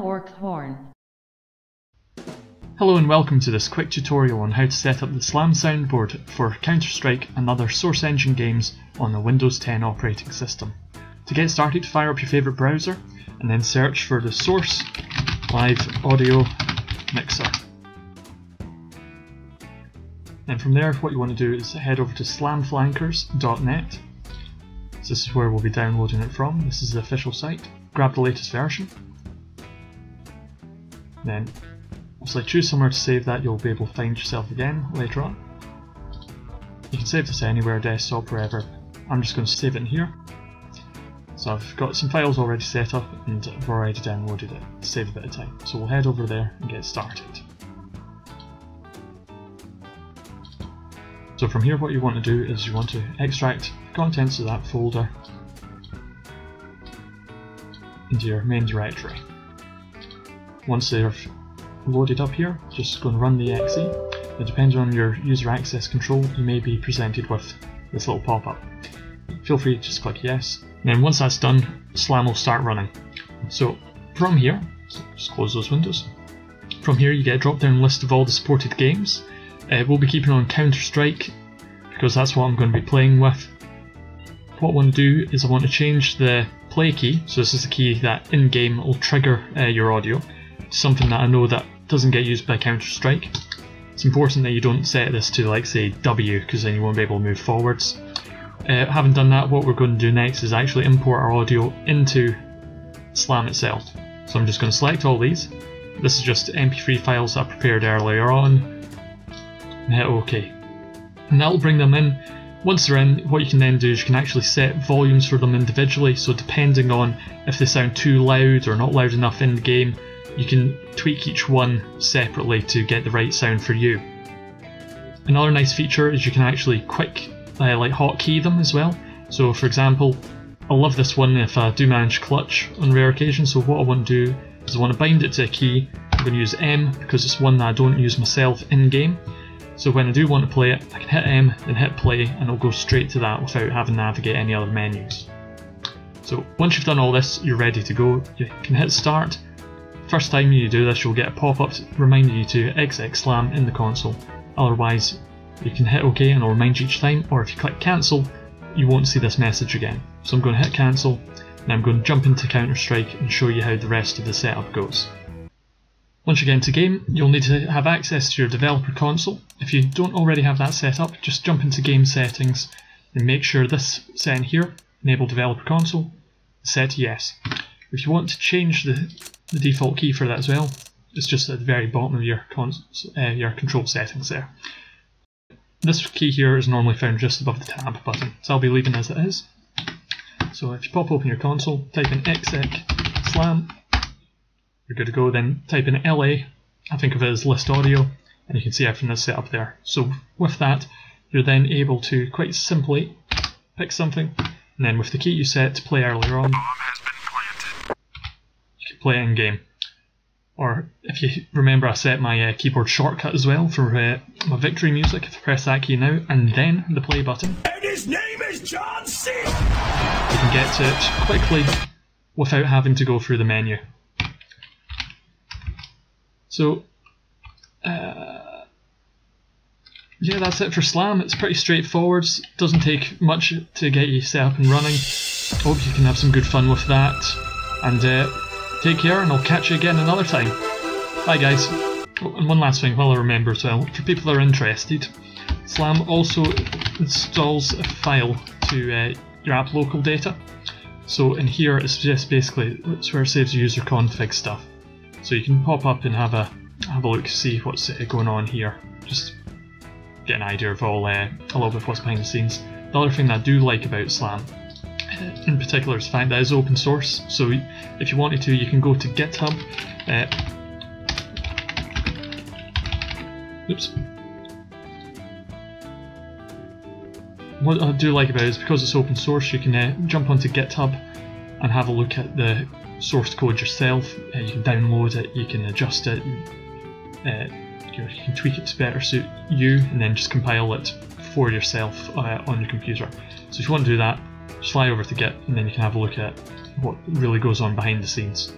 slam or horn. Hello and welcome to this quick tutorial on how to set up the SLAM soundboard for Counter-Strike and other Source Engine games on the Windows 10 operating system. To get started, fire up your favourite browser and then search for the Source Live Audio Mixer. And from there, what you want to do is head over to slamflankers.net. So this is where we'll be downloading it from. This is the official site. Grab the latest version. Then, once I choose somewhere to save that, you'll be able to find yourself again later on. You can save this anywhere, desktop, wherever. I'm just going to save it in here. So I've got some files already set up and I've already downloaded it to save a bit of time. So we'll head over there and get started. So from here, what you want to do is you want to extract contents of that folder into your main directory. Once they're loaded up here, just go and run the exe. Now, depending on your user access control, you may be presented with this little pop-up. Feel free to just click yes. And then once that's done, SLAM will start running. So from here, just close those windows. From here, you get a drop-down list of all the supported games. We'll be keeping on Counter-Strike because that's what I'm going to be playing with. What I want to do is I want to change the play key, so this is the key that in-game will trigger your audio, to something that I know that doesn't get used by Counter-Strike. It's important that you don't set this to, like, say W, because then you won't be able to move forwards. Having done that, what we're going to do next is actually import our audio into SLAM itself. So I'm just going to select all these. This is just MP3 files that I prepared earlier on. Hit OK, and that'll bring them in. Once they're in, what you can then do is you can actually set volumes for them individually, so depending on if they sound too loud or not loud enough in the game, you can tweak each one separately to get the right sound for you. Another nice feature is you can actually quick like hotkey them as well. So for example, I love this one if I do manage clutch on rare occasions, so what I want to do is I want to bind it to a key. I'm going to use M because it's one that I don't use myself in game. So when I do want to play it, I can hit M, then hit play, and it'll go straight to that without having to navigate any other menus. So once you've done all this, you're ready to go. You can hit start. First time you do this, you'll get a pop-up reminding you to exit SLAM in the console. Otherwise, you can hit OK and it'll remind you each time, or if you click cancel, you won't see this message again. So I'm going to hit cancel, and I'm going to jump into Counter-Strike and show you how the rest of the setup goes. Once you get into game, you'll need to have access to your developer console. If you don't already have that set up, just jump into game settings and make sure this setting here, enable developer console, set yes. If you want to change the default key for that as well, it's just at the very bottom of your control settings there. This key here is normally found just above the tab button, so I'll be leaving as it is. So if you pop open your console, type in exec slam, you're good to go. Then type in LA, I think of it as list audio, and you can see everything is set up there. So with that, you're then able to quite simply pick something, and then with the key you set to play earlier on, you can play it in game. Or if you remember, I set my keyboard shortcut as well for my victory music. If I press that key now and then the play button, and his name is John C., you can get to it quickly without having to go through the menu. So, yeah, that's it for SLAM. It's pretty straightforward. It doesn't take much to get you set up and running. Hope you can have some good fun with that. And take care, and I'll catch you again another time. Bye, guys. Oh, and one last thing while I remember as well, for people that are interested, SLAM also installs a file to your app local data. So in here, it's just basically, it's where it saves user config stuff. So you can pop up and have a look, see what's going on here. Just get an idea of all a little bit of what's behind the scenes. The other thing that I do like about SLAM, in particular, is the fact that it is open source. So if you wanted to, you can go to GitHub. Oops. What I do like about it is because it's open source, you can jump onto GitHub and have a look at the source code yourself. You can download it, you can adjust it, you can tweak it to better suit you, and then just compile it for yourself on your computer. So if you want to do that, just fly over to Git, and then you can have a look at what really goes on behind the scenes.